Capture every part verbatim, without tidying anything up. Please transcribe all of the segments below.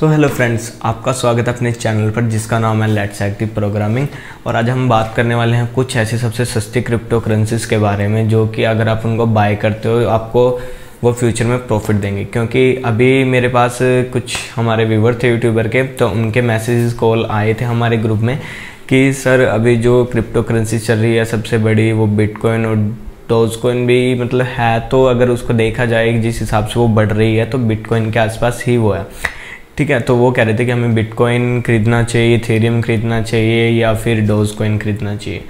तो hello friends, आपका स्वागत है अपने चैनल पर जिसका नाम है लेट्स एक्टिव प्रोग्रामिंग। और आज हम बात करने वाले हैं कुछ ऐसे सबसे सस्ती क्रिप्टो करेंसीज़ के बारे में जो कि अगर आप उनको बाय करते हो आपको वो फ्यूचर में प्रॉफिट देंगे। क्योंकि अभी मेरे पास कुछ हमारे व्यूवर थे यूट्यूबर के, तो उनके मैसेजेस कॉल आए थे हमारे ग्रुप में कि सर अभी जो क्रिप्टो करेंसी चल रही है सबसे बड़ी वो बिटकॉइन और डोजकॉइन भी मतलब है, तो अगर उसको देखा जाए जिस हिसाब से वो बढ़ रही है तो बिटकॉइन के आसपास ही वो है, ठीक है। तो वो कह रहे थे कि हमें बिटकॉइन खरीदना चाहिए, थेरियम खरीदना चाहिए या फिर डोजकॉइन खरीदना चाहिए।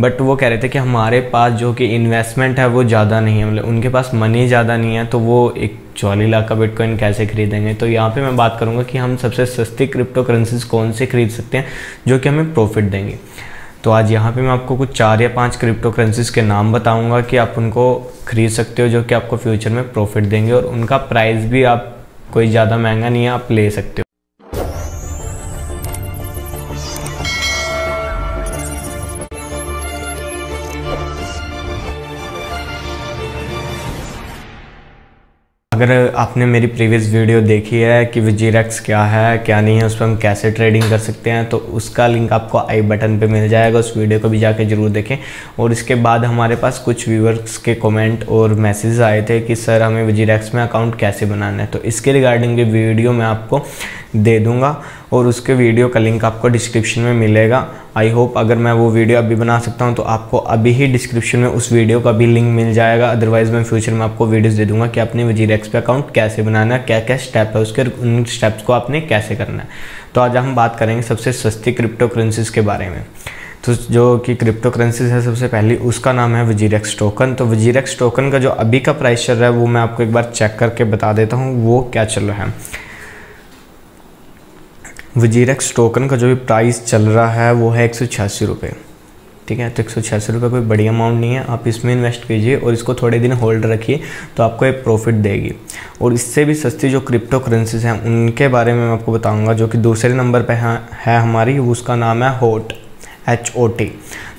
बट वो कह रहे थे कि हमारे पास जो कि इन्वेस्टमेंट है वो ज़्यादा नहीं है, मतलब उनके पास मनी ज़्यादा नहीं है, तो वो एक चौली लाख का बिटकॉइन कैसे खरीदेंगे। तो यहाँ पे मैं बात करूँगा कि हम सबसे सस्ती क्रिप्टो करेंसीज कौन से खरीद सकते हैं जो कि हमें प्रॉफिट देंगे। तो आज यहाँ पे मैं आपको कुछ चार या पाँच क्रिप्टो करेंसीज के नाम बताऊँगा कि आप उनको खरीद सकते हो जो कि आपको फ्यूचर में प्रॉफिट देंगे, और उनका प्राइस भी आप कोई ज़्यादा महंगा नहीं है, आप ले सकते हो। अगर आपने मेरी प्रीवियस वीडियो देखी है कि WazirX क्या है क्या नहीं है, उस पर हम कैसे ट्रेडिंग कर सकते हैं, तो उसका लिंक आपको आई बटन पे मिल जाएगा। उस वीडियो को भी जाके ज़रूर देखें। और इसके बाद हमारे पास कुछ व्यूवर्स के कमेंट और मैसेज आए थे कि सर हमें WazirX में अकाउंट कैसे बनाना है, तो इसके रिगार्डिंग भी वीडियो मैं आपको दे दूँगा और उसके वीडियो का लिंक आपको डिस्क्रिप्शन में मिलेगा। आई होप अगर मैं वो वीडियो अभी बना सकता हूँ तो आपको अभी ही डिस्क्रिप्शन में उस वीडियो का भी लिंक मिल जाएगा। अदरवाइज़ मैं फ्यूचर में आपको वीडियोस दे दूँगा कि आपने WazirX पे अकाउंट कैसे बनाना, क्या क्या स्टेप है उसके, उन स्टेप्स को आपने कैसे करना है। तो आज हम बात करेंगे सबसे सस्ती क्रिप्टो करेंसीज़ के बारे में। तो जो कि क्रिप्टो करेंसीज है सबसे पहली उसका नाम है WazirX टोकन। तो WazirX टोकन का जो अभी का प्राइस चल रहा है वो मैं आपको एक बार चेक करके बता देता हूँ वो क्या चल रहा है। WazirX टोकन का जो भी प्राइस चल रहा है वो है एक सौ छियासी रुपये, ठीक है। तो एक सौ छियासी रुपये कोई बड़ी अमाउंट नहीं है, आप इसमें इन्वेस्ट कीजिए और इसको थोड़े दिन होल्ड रखिए तो आपको एक प्रॉफिट देगी। और इससे भी सस्ती जो क्रिप्टो करेंसीज हैं उनके बारे में मैं आपको बताऊंगा। जो कि दूसरे नंबर पर है, है हमारी, उसका नाम है होट एच ओ टी।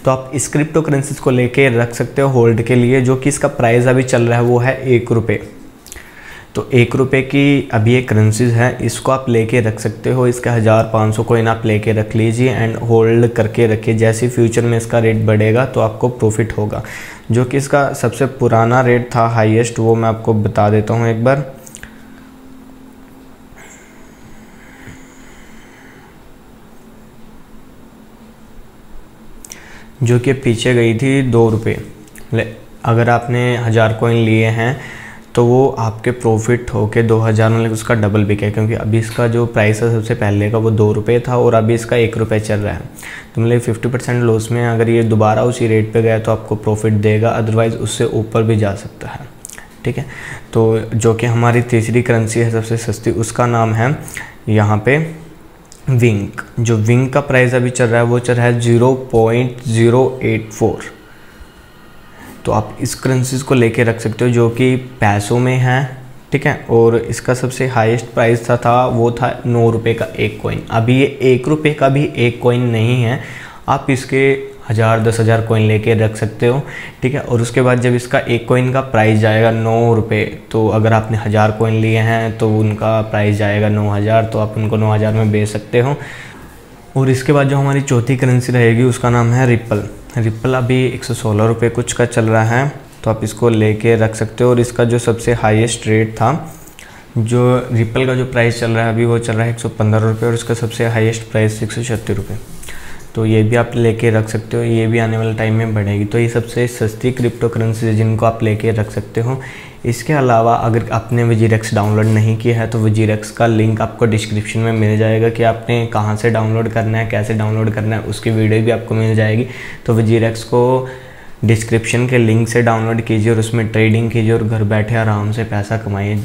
तो आप इस क्रिप्टो करेंसीज को लेके रख सकते हो होल्ड के लिए। जो कि इसका प्राइस अभी चल रहा है वो है एक रुपये। तो एक रुपये की अभी ये करेंसीज है, इसको आप लेके रख सकते हो। इसके हज़ार पाँच सौ कोइन आप लेके रख लीजिए एंड होल्ड करके रखिए। जैसे फ्यूचर में इसका रेट बढ़ेगा तो आपको प्रॉफिट होगा। जो कि इसका सबसे पुराना रेट था हाईएस्ट, वो मैं आपको बता देता हूँ एक बार। जो कि पीछे गई थी दो रुपये। अगर आपने हज़ार कोइन लिए हैं तो वो आपके प्रॉफिट होके दो हज़ार मतलब उसका डबल बिका, क्योंकि अभी इसका जो प्राइस है सबसे पहले का वो दो रुपये था और अभी इसका एक रुपये चल रहा है। तो मतलब फिफ्टी परसेंट लॉस में अगर ये दोबारा उसी रेट पे गया तो आपको प्रॉफिट देगा, अदरवाइज़ उससे ऊपर भी जा सकता है, ठीक है। तो जो कि हमारी तीसरी करेंसी है सबसे सस्ती, उसका नाम है यहाँ पर विंक। जो विंक का प्राइस अभी चल रहा है वो चल रहा है zero point zero eight four. तो आप इस करेंसीज़ को लेके रख सकते हो जो कि पैसों में है, ठीक है। और इसका सबसे हाईएस्ट प्राइस था था वो था नौ रुपये का एक कॉइन। अभी ये एक रुपये का भी एक कॉइन नहीं है। आप इसके हज़ार दस हज़ार कॉइन लेके रख सकते हो, ठीक है। और उसके बाद जब इसका एक कॉइन का प्राइस जाएगा नौ रुपये, तो अगर आपने हज़ार कॉइन लिए हैं तो उनका प्राइस जाएगा नौ हज़ार, तो आप उनको नौ हज़ार में बेच सकते हो। और इसके बाद जो हमारी चौथी करेंसी रहेगी उसका नाम है रिपल। रिपल अभी एक सौ सोलह रुपये कुछ का चल रहा है, तो आप इसको लेके रख सकते हो। और इसका जो सबसे हाईएस्ट रेट था, जो रिपल का जो प्राइस चल रहा है अभी वो चल रहा है एक सौ पंद्रह रुपये और इसका सबसे हाईएस्ट प्राइस एक सौ छत्तीस रुपये। तो ये भी आप लेके रख सकते हो, ये भी आने वाले टाइम में बढ़ेगी। तो ये सबसे सस्ती क्रिप्टो करेंसी है जिनको आप लेके रख सकते हो। इसके अलावा अगर आपने WazirX डाउनलोड नहीं किया है तो WazirX का लिंक आपको डिस्क्रिप्शन में मिल जाएगा कि आपने कहाँ से डाउनलोड करना है, कैसे डाउनलोड करना है, उसकी वीडियो भी आपको मिल जाएगी। तो WazirX को डिस्क्रिप्शन के लिंक से डाउनलोड कीजिए और उसमें ट्रेडिंग कीजिए और घर बैठे आराम से पैसा कमाइए।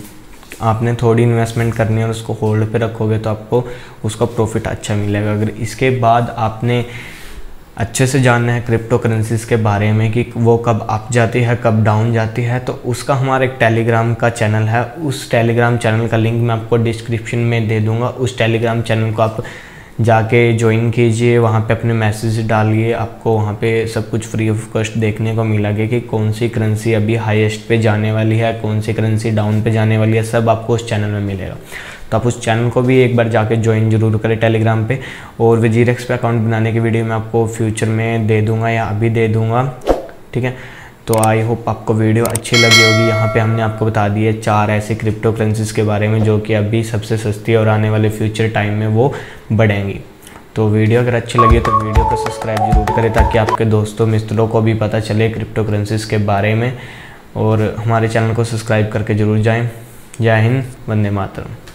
आपने थोड़ी इन्वेस्टमेंट करनी है और उसको होल्ड पे रखोगे तो आपको उसका प्रॉफिट अच्छा मिलेगा। अगर इसके बाद आपने अच्छे से जानना है क्रिप्टो करेंसीज़ के बारे में कि वो कब अप जाती है कब डाउन जाती है, तो उसका हमारा एक टेलीग्राम का चैनल है। उस टेलीग्राम चैनल का लिंक मैं आपको डिस्क्रिप्शन में दे दूँगा। उस टेलीग्राम चैनल को आप जाके ज्वाइन कीजिए, वहाँ पे अपने मैसेज डालिए, आपको वहाँ पे सब कुछ फ्री ऑफ कॉस्ट देखने को मिला गया कि कौन सी करेंसी अभी हाईएस्ट पे जाने वाली है, कौन सी करेंसी डाउन पे जाने वाली है, सब आपको उस चैनल में मिलेगा। तो आप उस चैनल को भी एक बार जाके ज्वाइन जरूर करें टेलीग्राम पे। और WazirX पे अकाउंट बनाने की वीडियो मैं आपको फ्यूचर में दे दूँगा या अभी दे दूँगा, ठीक है। तो आई होप आपको वीडियो अच्छी लगी होगी। यहाँ पे हमने आपको बता दिए चार ऐसे क्रिप्टो करेंसीज़ के बारे में जो कि अभी सबसे सस्ती और आने वाले फ्यूचर टाइम में वो बढ़ेंगी। तो वीडियो अगर अच्छी लगी तो वीडियो को सब्सक्राइब जरूर करें ताकि आपके दोस्तों मित्रों को भी पता चले क्रिप्टो करेंसीज़ के बारे में, और हमारे चैनल को सब्सक्राइब करके ज़रूर जाएँ। जय हिंद, वंदे मातरम।